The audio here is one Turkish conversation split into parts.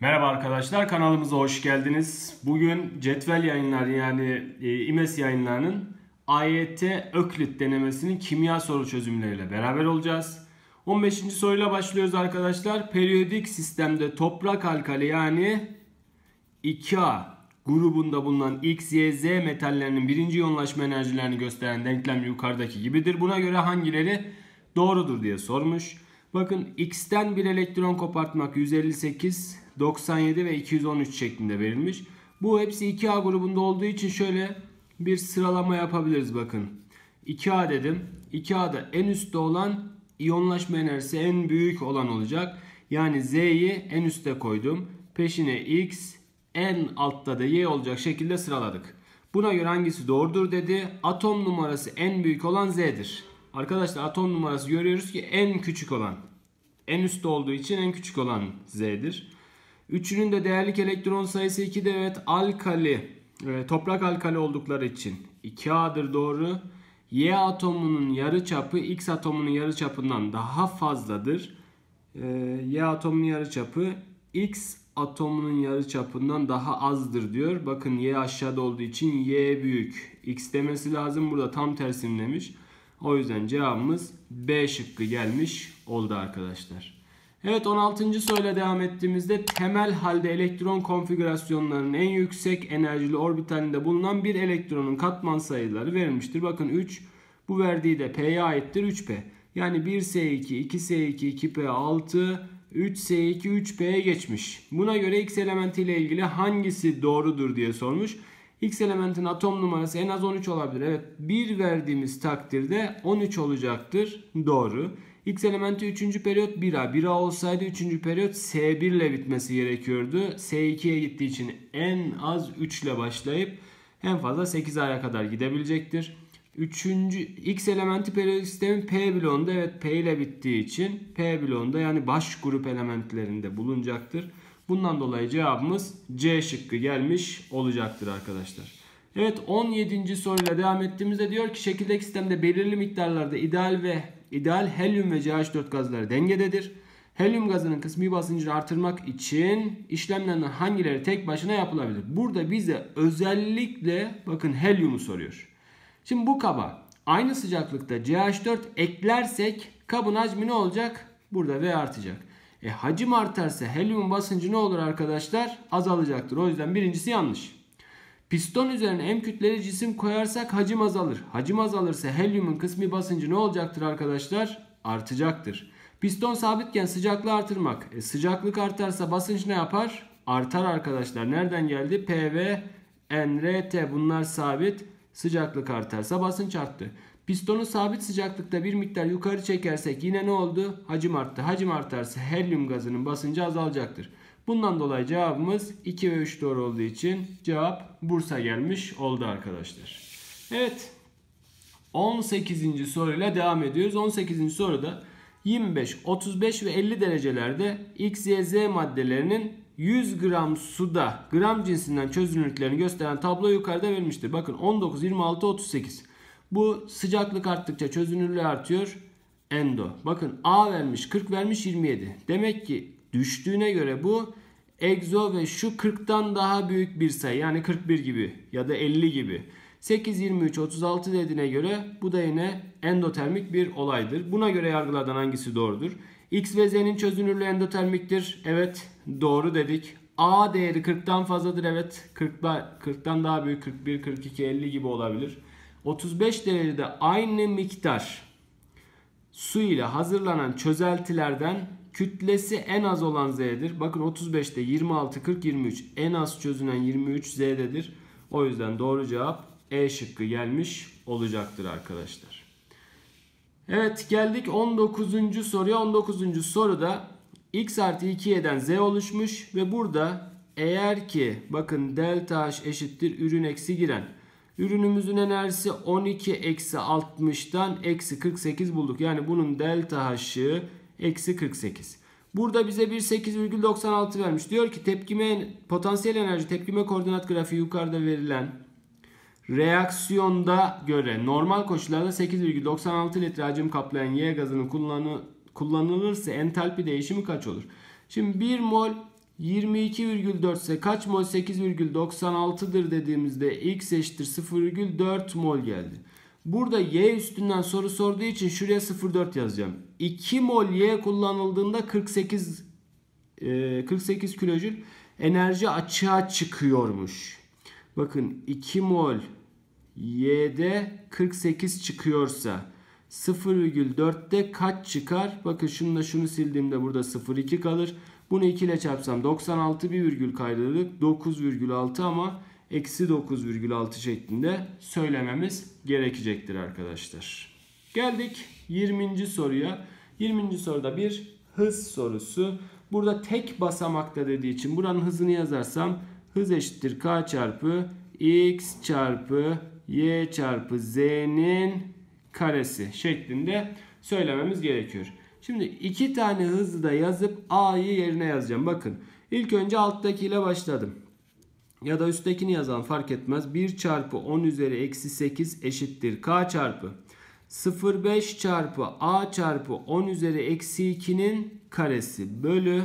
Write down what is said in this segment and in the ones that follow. Merhaba arkadaşlar, kanalımıza hoş geldiniz. Bugün cetvel yayınları yani İMES yayınlarının AYT ÖKLİT denemesinin kimya soru çözümleriyle beraber olacağız. 15. soruyla başlıyoruz arkadaşlar. Periyodik sistemde toprak alkali yani 2A grubunda bulunan X, Y, Z metallerinin birinci yoğunlaşma enerjilerini gösteren denklem yukarıdaki gibidir. Buna göre hangileri doğrudur diye sormuş. Bakın X'ten bir elektron kopartmak 158, 97 ve 213 şeklinde verilmiş. Bu hepsi 2A grubunda olduğu için şöyle bir sıralama yapabiliriz bakın. 2A dedim. 2A'da en üstte olan iyonlaşma enerjisi en büyük olan olacak. Yani Z'yi en üste koydum. Peşine X, en altta da Y olacak şekilde sıraladık. Buna göre hangisi doğrudur dedi. Atom numarası en büyük olan Z'dir. Arkadaşlar atom numarası görüyoruz ki en küçük olan. En üstte olduğu için en küçük olan Z'dir. Üçünün de değerlik elektron sayısı 2'de evet alkali, toprak alkali oldukları için 2A'dır doğru. Y atomunun yarıçapı X atomunun yarıçapından daha fazladır. Y atomunun yarıçapı X atomunun yarıçapından daha azdır diyor. Bakın Y aşağıda olduğu için Y büyük. X demesi lazım. Burada tam tersini demiş. O yüzden cevabımız B şıkkı gelmiş oldu arkadaşlar. Evet 16. soruyla devam ettiğimizde temel halde elektron konfigürasyonlarının en yüksek enerjili orbitalinde bulunan bir elektronun katman sayıları verilmiştir. Bakın 3 bu verdiği de P'ye aittir 3P. Yani 1S2, 2S2, 2P6, 3S2, 3P'ye geçmiş. Buna göre X elementiyle ilgili hangisi doğrudur diye sormuş. X elementin atom numarası en az 13 olabilir. Evet 1 verdiğimiz takdirde 13 olacaktır. Doğru. X elementi 3. periyot 1A. 1A olsaydı 3. periyot S1 ile bitmesi gerekiyordu. S2'ye gittiği için en az 3 ile başlayıp en fazla 8A'ya kadar gidebilecektir. 3. X elementi periyodik sistemin P bloğunda evet P ile bittiği için P bloğunda yani baş grup elementlerinde bulunacaktır. Bundan dolayı cevabımız C şıkkı gelmiş olacaktır arkadaşlar. Evet 17. soruyla devam ettiğimizde diyor ki şekildeki sistemde belirli miktarlarda ideal helyum ve CH4 gazları dengededir. Helyum gazının kısmi basıncını artırmak için işlemlerinden hangileri tek başına yapılabilir? Burada bize özellikle bakın helyumu soruyor. Şimdi bu kaba aynı sıcaklıkta CH4 eklersek kabın hacmi ne olacak? Burada V artacak. Hacim artarsa helyumun basıncı ne olur arkadaşlar? Azalacaktır. O yüzden birincisi yanlış. Piston üzerine M kütleli cisim koyarsak hacim azalır. Hacim azalırsa helyumun kısmi basıncı ne olacaktır arkadaşlar? Artacaktır. Piston sabitken sıcaklığı artırmak. Sıcaklık artarsa basınç ne yapar? Artar arkadaşlar. Nereden geldi? PV, NRT bunlar sabit. Sıcaklık artarsa basınç arttı. Pistonu sabit sıcaklıkta bir miktar yukarı çekersek yine ne oldu? Hacim arttı. Hacim artarsa helyum gazının basıncı azalacaktır. Bundan dolayı cevabımız 2 ve 3 doğru olduğu için cevap Bursa gelmiş oldu arkadaşlar. Evet 18. soruyla devam ediyoruz. 18. soruda 25, 35 ve 50 derecelerde X, Y, Z maddelerinin 100 gram suda gram cinsinden çözünürlüklerini gösteren tablo yukarıda verilmiştir. Bakın 19, 26, 38. Bu sıcaklık arttıkça çözünürlüğü artıyor. Endo. Bakın A vermiş, 40 vermiş, 27. Demek ki düştüğüne göre bu egzo ve şu 40'tan daha büyük bir sayı. Yani 41 gibi ya da 50 gibi. 8, 23, 36 dediğine göre bu da yine endotermik bir olaydır. Buna göre yargılardan hangisi doğrudur? X ve Z'nin çözünürlüğü endotermiktir. Evet doğru dedik. A değeri 40'tan fazladır. Evet 40'tan daha büyük 41, 42, 50 gibi olabilir. 35 derecede aynı miktar su ile hazırlanan çözeltilerden kütlesi en az olan Z'dir. Bakın 35'te 26, 40, 23 en az çözünen 23 Z'dedir. O yüzden doğru cevap E şıkkı gelmiş olacaktır arkadaşlar. Evet geldik 19. soruya. 19. soruda X artı 2Y'den Z oluşmuş ve burada eğer ki bakın delta H eşittir ürün eksi giren. Ürünümüzün enerjisi 12 eksi 60'tan eksi 48 bulduk. Yani bunun delta H'ı eksi 48. Burada bize 1,8,96 vermiş. Diyor ki potansiyel enerji tepkime koordinat grafiği yukarıda verilen reaksiyonda göre normal koşullarda 8,96 litre hacim kaplayan Y gazının kullanılırsa entalpi değişimi kaç olur? Şimdi 1 mol 22,4 ise kaç mol? 8,96'dır dediğimizde x eşittir 0,4 mol geldi. Burada y üstünden soru sorduğu için şuraya 0,4 yazacağım. 2 mol y kullanıldığında 48 kilojül enerji açığa çıkıyormuş. Bakın 2 mol y'de 48 çıkıyorsa 0,4'te kaç çıkar? Bakın şununla şunu sildiğimde burada 0,2 kalır. Bunu 2 ile çarpsam 96, bir virgül kaydırdık. 9,6 ama eksi 9,6 şeklinde söylememiz gerekecektir arkadaşlar. Geldik 20. soruya. 20. soruda bir hız sorusu. Burada tek basamakta dediği için buranın hızını yazarsam hız eşittir k çarpı x çarpı y çarpı z'nin karesi şeklinde söylememiz gerekiyor. Şimdi iki tane hızı da yazıp a'yı yerine yazacağım. Bakın ilk önce alttakiyle başladım. Ya da üsttekini yazan fark etmez. 1 çarpı 10 üzeri eksi 8 eşittir k çarpı 0,5 çarpı a çarpı 10 üzeri eksi 2'nin karesi bölü.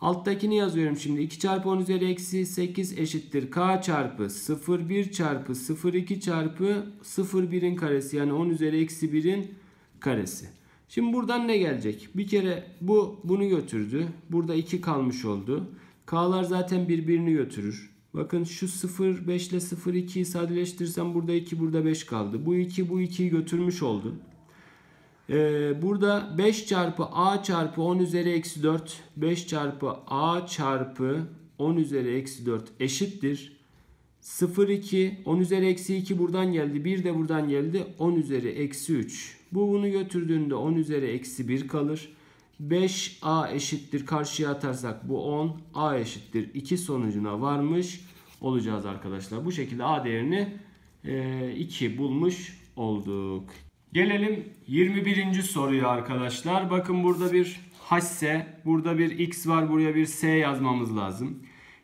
Alttakini yazıyorum şimdi. 2 çarpı 10 üzeri eksi 8 eşittir k çarpı 0,1 çarpı 0,2 çarpı 0,1'in karesi. Yani 10 üzeri eksi 1'in karesi. Şimdi buradan ne gelecek? Bir kere bu bunu götürdü. Burada 2 kalmış oldu. K'lar zaten birbirini götürür. Bakın şu 0,5 ile 0,2'yi sadeleştirirsem burada 2, burada 5 kaldı. Bu 2, bu 2'yi götürmüş oldu. Burada 5 çarpı a çarpı 10 üzeri eksi 4. 5 çarpı a çarpı 10 üzeri eksi 4 eşittir 0,2. 10 üzeri eksi 2 buradan geldi. 1 de buradan geldi. 10 üzeri eksi 3. Bu bunu götürdüğünde 10 üzeri eksi 1 kalır. 5a eşittir karşıya atarsak bu 10, a eşittir 2 sonucuna varmış olacağız arkadaşlar. Bu şekilde a değerini 2 bulmuş olduk. Gelelim 21. soruya arkadaşlar. Bakın burada bir hs, burada bir x var, buraya bir s yazmamız lazım.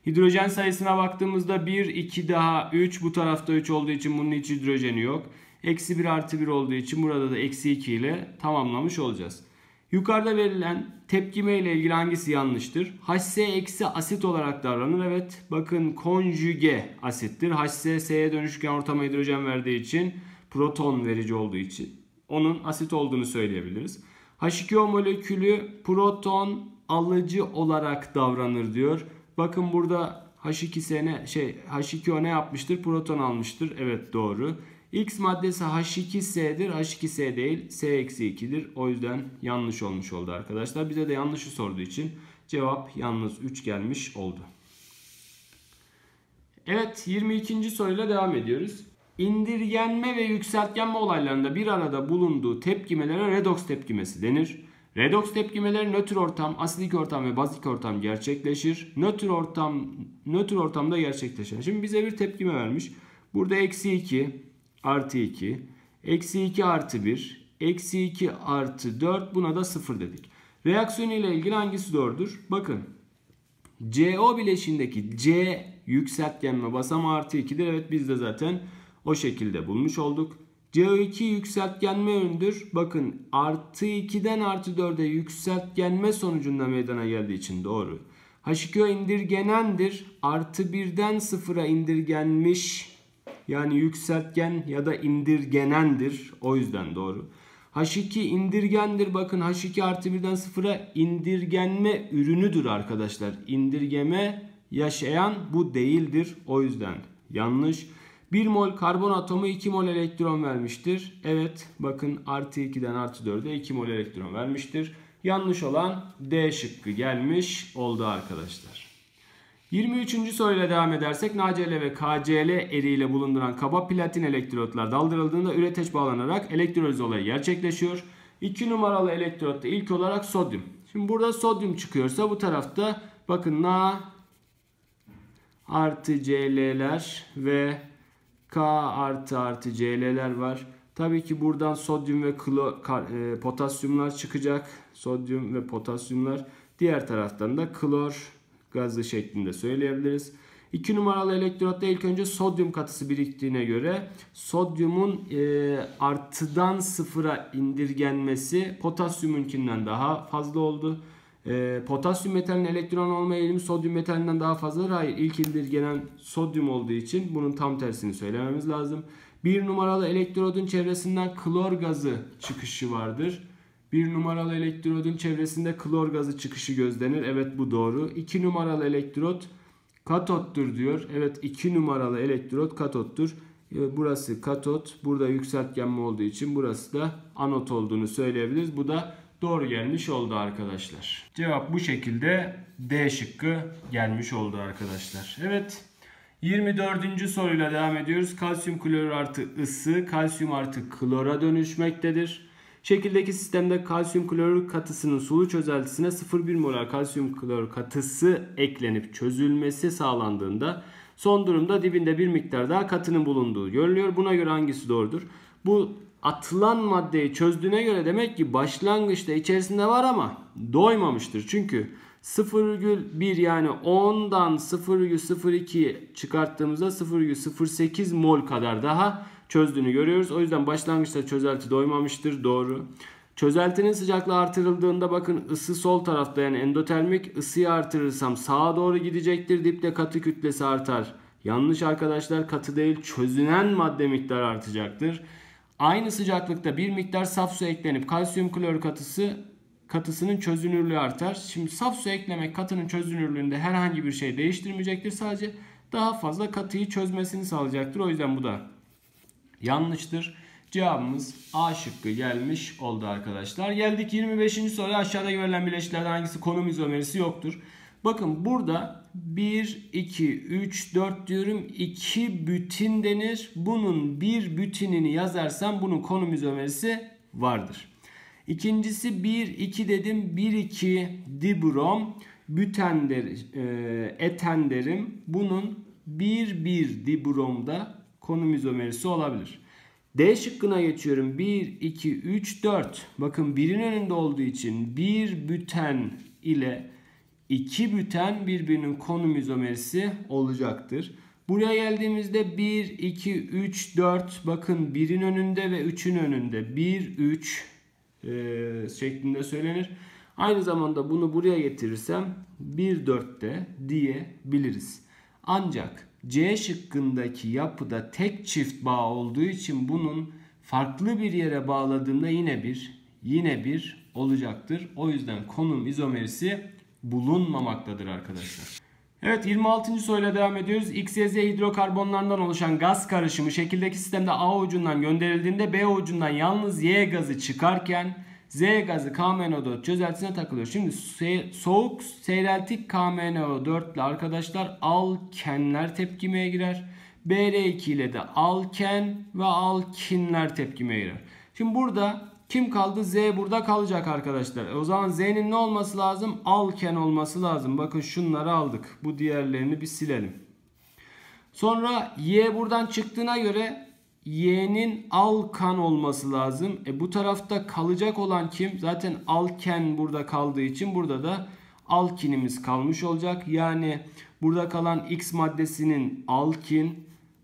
Hidrojen sayısına baktığımızda 1, 2 daha 3, bu tarafta 3 olduğu için bunun hiç hidrojeni yok. Eksi 1 artı 1 olduğu için burada da eksi 2 ile tamamlamış olacağız. Yukarıda verilen tepkime ile ilgili hangisi yanlıştır? HS eksi asit olarak davranır. Evet, bakın konjüge asittir. HS S'ye dönüşken ortama hidrojen verdiği için, proton verici olduğu için onun asit olduğunu söyleyebiliriz. H2O molekülü proton alıcı olarak davranır diyor. Bakın burada H2O ne yapmıştır? Proton almıştır. Evet, doğru. X maddesi H2S'dir. H2S değil, S-2'dir. O yüzden yanlış olmuş oldu arkadaşlar. Bize de yanlışı sorduğu için cevap yalnız 3 gelmiş oldu. Evet, 22. soruyla devam ediyoruz. İndirgenme ve yükseltgenme olaylarında bir arada bulunduğu tepkimelere redoks tepkimesi denir. Redoks tepkimeleri nötr ortam, asidik ortam ve bazik ortam gerçekleşir. Nötr ortamda gerçekleşir. Şimdi bize bir tepkime vermiş. Burada eksi 2 artı 2, eksi 2 artı 1, eksi 2 artı 4, buna da 0 dedik. Reaksiyon ile ilgili hangisi doğrudur? Bakın CO bileşiğindeki C yükseltgenme basamağı artı 2'dir. Evet, biz de zaten o şekilde bulmuş olduk. CO2 yükseltgenme yönüdür. Bakın artı 2'den artı 4'e yükseltgenme sonucunda meydana geldiği için doğru. H2O indirgenendir. Artı 1'den 0'a indirgenmiş. Yani yükseltgen ya da indirgenendir. O yüzden doğru. H2 indirgendir. Bakın H2 artı 1'den 0'a indirgenme ürünüdür arkadaşlar. İndirgeme yaşayan bu değildir. O yüzden yanlış. 1 mol karbon atomu 2 mol elektron vermiştir. Evet, bakın artı 2'den artı 4'e 2 mol elektron vermiştir. Yanlış olan D şıkkı gelmiş oldu arkadaşlar. 23. soruyla devam edersek NaCl ve KCl eriyle bulunduran kaba platin elektrotlar daldırıldığında üreteç bağlanarak elektroliz olayı gerçekleşiyor. 2 numaralı elektrotta ilk olarak sodyum. Şimdi burada sodyum çıkıyorsa bu tarafta bakın Na artı Cl'ler ve K artı Cl'ler var. Tabii ki buradan sodyum ve potasyumlar çıkacak. Sodyum ve potasyumlar, diğer taraftan da klor gazlı şeklinde söyleyebiliriz. 2 numaralı elektrotta ilk önce sodyum katısı biriktiğine göre sodyumun artıdan sıfıra indirgenmesi potasyumunkinden daha fazla oldu. Potasyum metalinin elektron olma eğilimi sodyum metalinden daha fazladır. Hayır, ilk indirgenen sodyum olduğu için bunun tam tersini söylememiz lazım. 1 numaralı elektrodun çevresinden klor gazı çıkışı vardır. 1 numaralı elektrodun çevresinde klor gazı çıkışı gözlenir. Evet, bu doğru. 2 numaralı elektrot katottur diyor. Evet, 2 numaralı elektrot katottur. Burası katot. Burada yükseltgenme olduğu için burası da anot olduğunu söyleyebiliriz. Bu da doğru gelmiş oldu arkadaşlar. Cevap bu şekilde D şıkkı gelmiş oldu arkadaşlar. Evet, 24. soruyla devam ediyoruz. Kalsiyum klorür artı ısı kalsiyum artı klora dönüşmektedir. Şekildeki sistemde kalsiyum klorür katısının sulu çözeltisine 0,1 molar kalsiyum klorür katısı eklenip çözülmesi sağlandığında son durumda dibinde bir miktar daha katının bulunduğu görülüyor. Buna göre hangisi doğrudur? Bu atılan maddeyi çözdüğüne göre demek ki başlangıçta içerisinde var ama doymamıştır. Çünkü 0,1 yani 10'dan 0,02 çıkarttığımızda 0,08 mol kadar daha çözdüğünü görüyoruz. O yüzden başlangıçta çözelti doymamıştır. Doğru. Çözeltinin sıcaklığı artırıldığında bakın ısı sol tarafta yani endotermik, ısıyı artırırsam sağa doğru gidecektir. Dipte katı kütlesi artar. Yanlış arkadaşlar, katı değil çözünen madde miktarı artacaktır. Aynı sıcaklıkta bir miktar saf su eklenip kalsiyum klorür katısının çözünürlüğü artar. Şimdi saf su eklemek katının çözünürlüğünde herhangi bir şey değiştirmeyecektir. Sadece daha fazla katıyı çözmesini sağlayacaktır. O yüzden bu da yanlıştır. Cevabımız A şıkkı gelmiş oldu arkadaşlar. Geldik 25. soruya. Aşağıda verilen bileşiklerden hangisi konum izomerisi yoktur? Bakın burada 1, 2, 3, 4 diyorum. 2 bütin denir. Bunun bir bütinini yazarsam bunun konum izomerisi vardır. İkincisi 1, 2 dedim. 1, 2 dibrom. Büten eten derim. Bunun 1, 1 dibromda konum izomerisi olabilir. D şıkkına geçiyorum. 1, 2, 3, 4. Bakın birin önünde olduğu için 1 büten ile 2 büten birbirinin konum izomerisi olacaktır. Buraya geldiğimizde 1, 2, 3, 4. Bakın birin önünde ve 3'ün önünde 1, 3 şeklinde söylenir. Aynı zamanda bunu buraya getirirsem 1, 4'te diyebiliriz. Ancak C şıkkındaki yapıda tek çift bağ olduğu için bunun farklı bir yere bağladığında yine bir olacaktır. O yüzden konum izomerisi bulunmamaktadır arkadaşlar. Evet, 26. soruyla devam ediyoruz. XYZ hidrokarbonlarından oluşan gaz karışımı şekildeki sistemde A ucundan gönderildiğinde B ucundan yalnız Y gazı çıkarken Z gazı KMnO4 çözeltisine takılıyor. Şimdi soğuk seyreltik KMnO4 ile arkadaşlar alkenler tepkimeye girer. Br2 ile de alken ve alkinler tepkimeye girer. Şimdi burada kim kaldı? Z burada kalacak arkadaşlar. O zaman Z'nin ne olması lazım? Alken olması lazım. Bakın şunları aldık. Bu diğerlerini bir silelim. Sonra Y buradan çıktığına göre Y'nin alkan olması lazım. Bu tarafta kalacak olan kim? Zaten alken burada kaldığı için burada da alkinimiz kalmış olacak. Yani burada kalan X maddesinin alkin,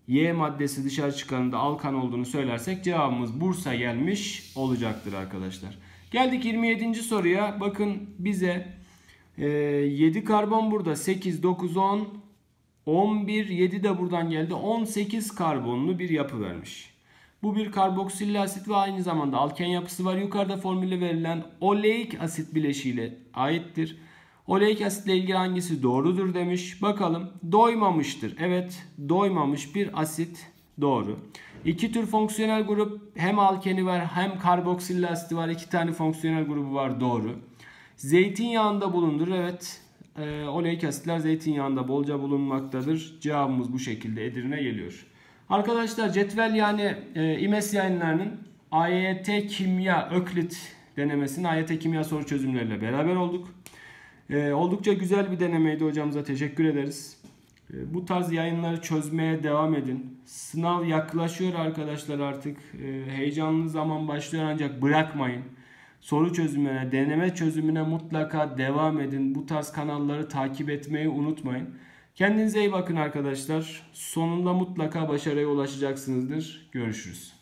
Y maddesi dışarı çıkanında alkan olduğunu söylersek cevabımız Bursa gelmiş olacaktır arkadaşlar. Geldik 27. soruya. Bakın bize 7 karbon burada. 8, 9, 10, 11, 7 de buradan geldi. 18 karbonlu bir yapı vermiş. Bu bir karboksil asit ve aynı zamanda alken yapısı var. Yukarıda formülü verilen oleik asit bileşiğiyle aittir. Oleik asitle ilgili hangisi doğrudur demiş. Bakalım, doymamıştır. Evet, doymamış bir asit doğru. İki tür fonksiyonel grup, hem alkeni var hem karboksil asiti var. İki tane fonksiyonel grubu var, doğru. Zeytinyağında bulundur. Evet, oleik asitler zeytinyağında bolca bulunmaktadır. Cevabımız bu şekilde Edirne geliyor. Arkadaşlar cetvel yani İMES yayınlarının AYT kimya ÖKLİT denemesinin AYT kimya soru çözümleriyle beraber olduk. Oldukça güzel bir denemeydi, hocamıza teşekkür ederiz. Bu tarz yayınları çözmeye devam edin. Sınav yaklaşıyor arkadaşlar artık. Heyecanlı zaman başlıyor, ancak bırakmayın. Soru çözümüne, deneme çözümüne mutlaka devam edin. Bu tarz kanalları takip etmeyi unutmayın. Kendinize iyi bakın arkadaşlar. Sonunda mutlaka başarıya ulaşacaksınızdır. Görüşürüz.